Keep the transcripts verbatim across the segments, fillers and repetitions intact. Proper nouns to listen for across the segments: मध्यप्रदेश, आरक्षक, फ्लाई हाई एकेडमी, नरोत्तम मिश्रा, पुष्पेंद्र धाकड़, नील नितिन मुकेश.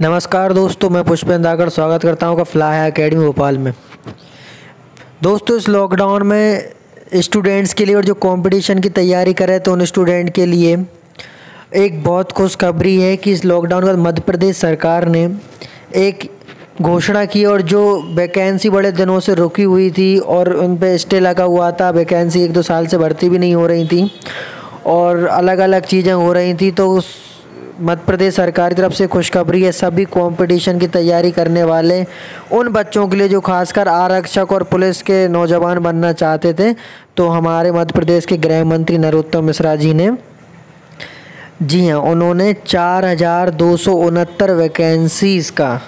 नमस्कार दोस्तों, मैं पुष्पेंद्र धाकड़ स्वागत करता हूं का फ्लाई हाई एकेडमी भोपाल में। दोस्तों, इस लॉकडाउन में स्टूडेंट्स के लिए और जो कंपटीशन की तैयारी कर रहे थे उन स्टूडेंट के लिए एक बहुत खुशखबरी है कि इस लॉकडाउन के बाद मध्य प्रदेश सरकार ने एक घोषणा की और जो वैकेंसी बड़े दिनों से रुकी हुई थी और उन पर स्टे लगा हुआ था, वैकेंसी एक दो साल से भर्ती भी नहीं हो रही थी और अलग अलग चीज़ें हो रही थी, तो उस मध्य प्रदेश सरकार की तरफ से खुशखबरी है सभी कंपटीशन की तैयारी करने वाले उन बच्चों के लिए जो खासकर आरक्षक और पुलिस के नौजवान बनना चाहते थे। तो हमारे मध्य प्रदेश के गृह मंत्री नरोत्तम मिश्रा जी ने जी हाँ उन्होंने चार हज़ार दो सौ उनहत्तर वैकेंसीज़ का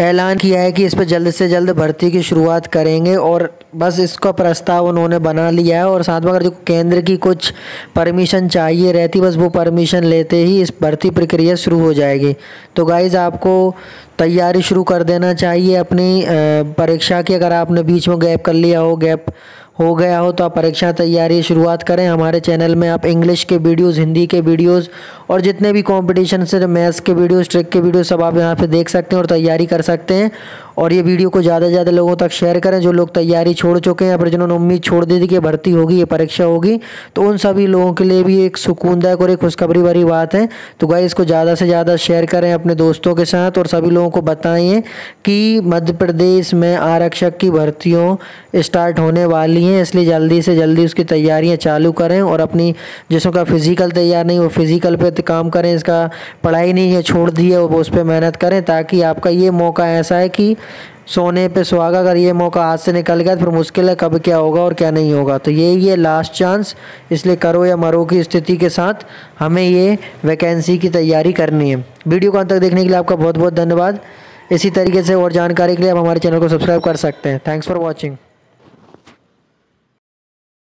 ऐलान किया है कि इस पर जल्द से जल्द भर्ती की शुरुआत करेंगे और बस इसका प्रस्ताव उन्होंने बना लिया है। और साथ में अगर जो केंद्र की कुछ परमिशन चाहिए रहती, बस वो परमिशन लेते ही इस भर्ती प्रक्रिया शुरू हो जाएगी। तो गाइज़, आपको तैयारी शुरू कर देना चाहिए अपनी परीक्षा की। अगर आपने बीच में गैप कर लिया हो गैप हो गया हो तो आप परीक्षा तैयारी शुरुआत करें। हमारे चैनल में आप इंग्लिश के वीडियोस, हिंदी के वीडियोस और जितने भी कंपटीशन से मैथ्स के वीडियोस, ट्रिक के वीडियोस सब आप यहां पे देख सकते हैं और तैयारी कर सकते हैं। और ये वीडियो को ज़्यादा से ज़्यादा लोगों तक शेयर करें, जो लोग तैयारी छोड़ चुके हैं या फिर जिन्होंने उम्मीद छोड़ दी थी कि भर्ती होगी, ये परीक्षा होगी, तो उन सभी लोगों के लिए भी एक सुकूनदायक और एक खुशखबरी भरी बात है। तो गाइस, इसको ज़्यादा से ज़्यादा शेयर करें अपने दोस्तों के साथ और सभी लोगों को बताएं कि मध्य प्रदेश में आरक्षक की भर्तियों स्टार्ट होने वाली हैं, इसलिए जल्दी से जल्दी उसकी तैयारियाँ चालू करें और अपनी जिसों का फिजिकल तैयार नहीं वो फिजिकल पर काम करें, इसका पढ़ाई नहीं है छोड़ दी है वो उस पर मेहनत करें, ताकि आपका ये मौका ऐसा है कि सोने पे सुहागा। अगर ये मौका हाथ से निकल गया तो फिर मुश्किल है कब क्या होगा और क्या नहीं होगा। तो ये ये लास्ट चांस, इसलिए करो या मरो की स्थिति के साथ हमें ये वैकेंसी की तैयारी करनी है। वीडियो को अंत तक देखने के लिए आपका बहुत बहुत धन्यवाद। इसी तरीके से और जानकारी के लिए आप हमारे चैनल को सब्सक्राइब कर सकते हैं। Thanks for watching.